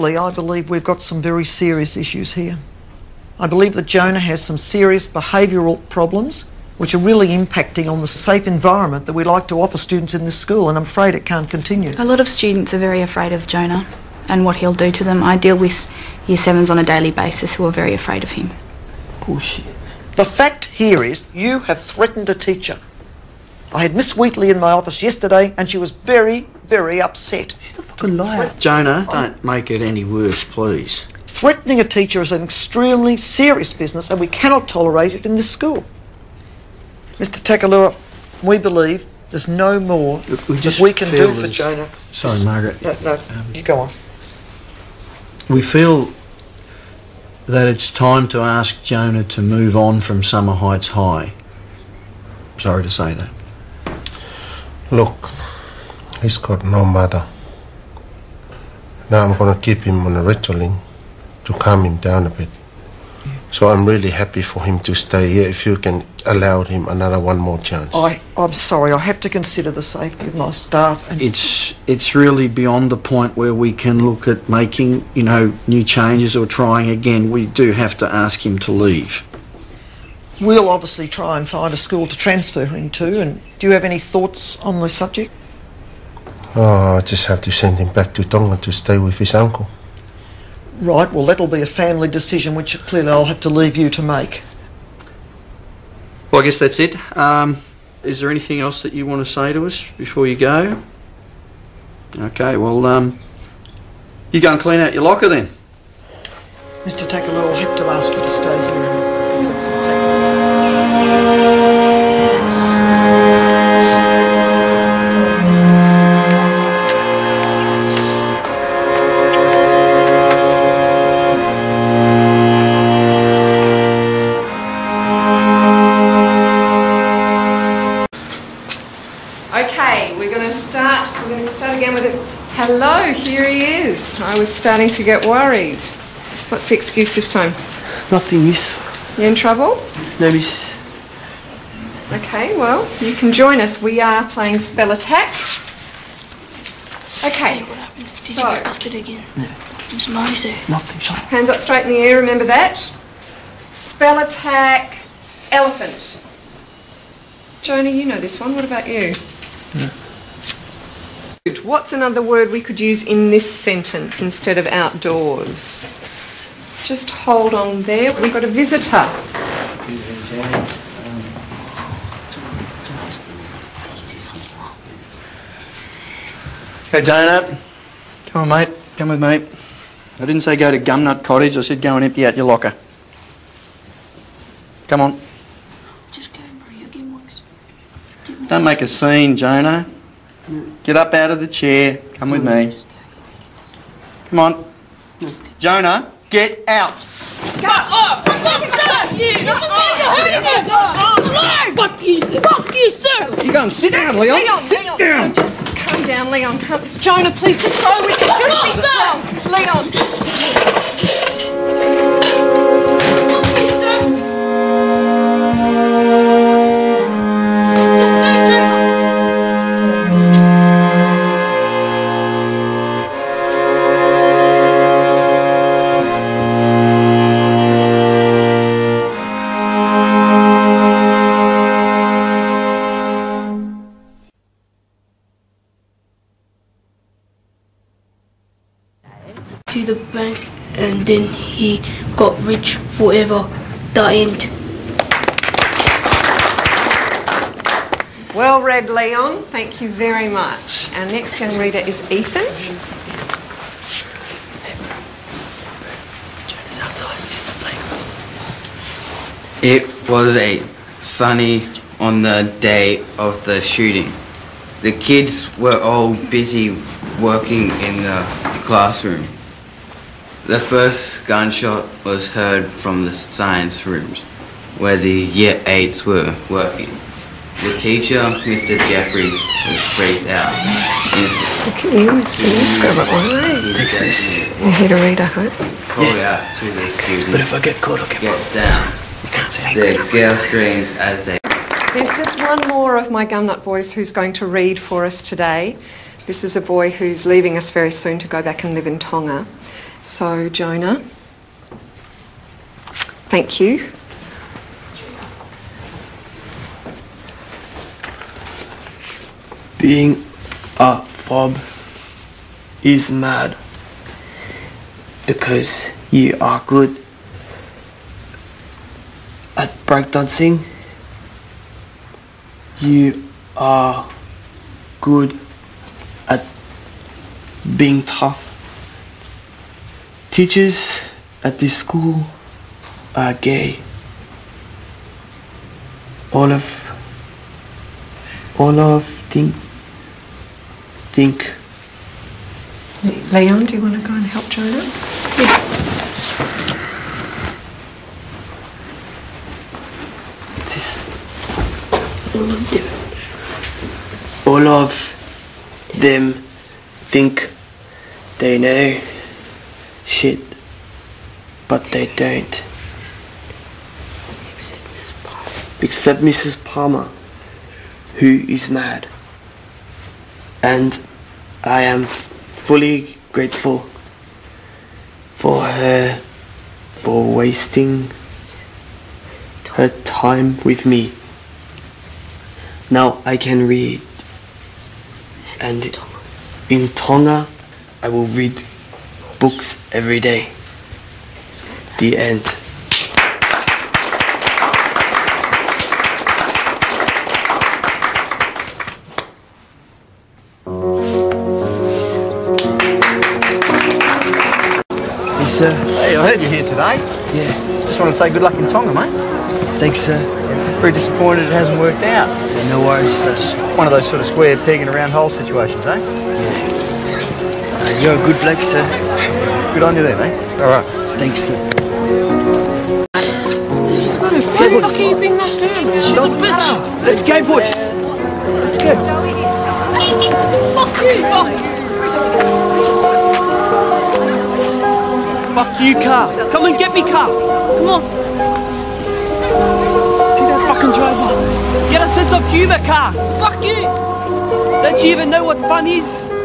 I believe we've got some very serious issues here. I believe that Jonah has some serious behavioural problems which are really impacting on the safe environment that we like to offer students in this school, and I'm afraid it can't continue. A lot of students are very afraid of Jonah and what he'll do to them. I deal with Year 7s on a daily basis who are very afraid of him. Bullshit. The fact here is you have threatened a teacher. I had Miss Wheatley in my office yesterday and she was very, very upset. She's a fucking liar. Jonah, don't make it any worse, please. Threatening a teacher is an extremely serious business and we cannot tolerate it in this school. Mr Takalua, we believe there's no more that we can do for Jonah. Sorry, Margaret. No, you go on. We feel that it's time to ask Jonah to move on from Summer Heights High. Sorry to say that. Look, he's got no mother. Now I'm going to keep him on a Ritalin to calm him down a bit. Yeah. So I'm really happy for him to stay here if you can allow him one more chance. I'm sorry, I have to consider the safety of my staff. And it's really beyond the point where we can look at making, you know, new changes or trying again. We do have to ask him to leave. We'll obviously try and find a school to transfer him to, and do you have any thoughts on the subject? Oh, I just have to send him back to Tonga to stay with his uncle. Right, well that'll be a family decision which clearly I'll have to leave you to make. Well, I guess that's it. Is there anything else that you want to say to us before you go? Okay, well, you go and clean out your locker then. Mr Takalua, I'll have to ask you to stay here and concentrate. Okay, we're going to start again with it. Hello, here he is. I was starting to get worried. What's the excuse this time? Nothing, miss. You in trouble? No, miss. Okay, well, you can join us. We are playing spell attack. Okay. Hey, what happened? Did you get busted again? No. There's noise there. Nothing, sorry. Hands up straight in the air, remember that. Spell attack, elephant. Jonah, you know this one. What about you? Yeah. What's another word we could use in this sentence instead of outdoors? Just hold on there. We've got a visitor. Hey, Jonah. Come on, mate. Come with me. I didn't say go to Gumnut Cottage. I said go and empty out your locker. Come on. Don't make a scene, Jonah. Get up out of the chair. Come with me. Come on. Jonah, get out. Go off! Fuck you, sir! Fuck you, sir! Fuck you, sir! You go and sit down, Leon. Sit down. Just calm down, Leon. Jonah, please, just go with us. Just be slow. Leon. To the bank, and then he got rich forever. The end. Well read, Leon. Thank you very much. Our next young reader is Ethan. Jonah's outside. He's in the playground. It was a sunny on the day of the shooting. The kids were all busy working in the classroom. The first gunshot was heard from the science rooms, where the Year 8s were working. The teacher, Mr. Jeffries, was freaked out. Look at you, Mr. Scrubber. Why? You're here to read, I hope. Called out to the students. But if I get caught, I'll get busted. Down. You can't say the girl screamed as they... There's just one more of my Gumnut boys who's going to read for us today. This is a boy who's leaving us very soon to go back and live in Tonga. So, Jonah, thank you. Being a fob is mad because you are good at breakdancing. You are good at being tough. Teachers at this school are gay. All of think. Leon, do you want to go and help Jonah? Yeah. This. All of them think they know shit, but they don't. Except Mrs. Palmer. Except Mrs. Palmer, who is mad. And I am fully grateful for her for wasting her time with me. Now I can read, and in Tonga I will read books every day. The end. Sir. Hey, I heard you're here today. Yeah. Just want to say good luck in Tonga, mate. Thanks, sir. Pretty disappointed it hasn't worked out. Yeah, no worries, sir. Just one of those sort of square peg in a round hole situations, eh? Yeah. You're a good bloke, sir. Good on you there, mate. All right. Thanks, sir. Why the fuck are you being that serious? She doesn't matter. Let's go, boys. Let's go. Fuck you. Fuck you, car. Come and get me, car. Come on. See that fucking driver. Get a sense of humour, car. Fuck you. Don't you even know what fun is?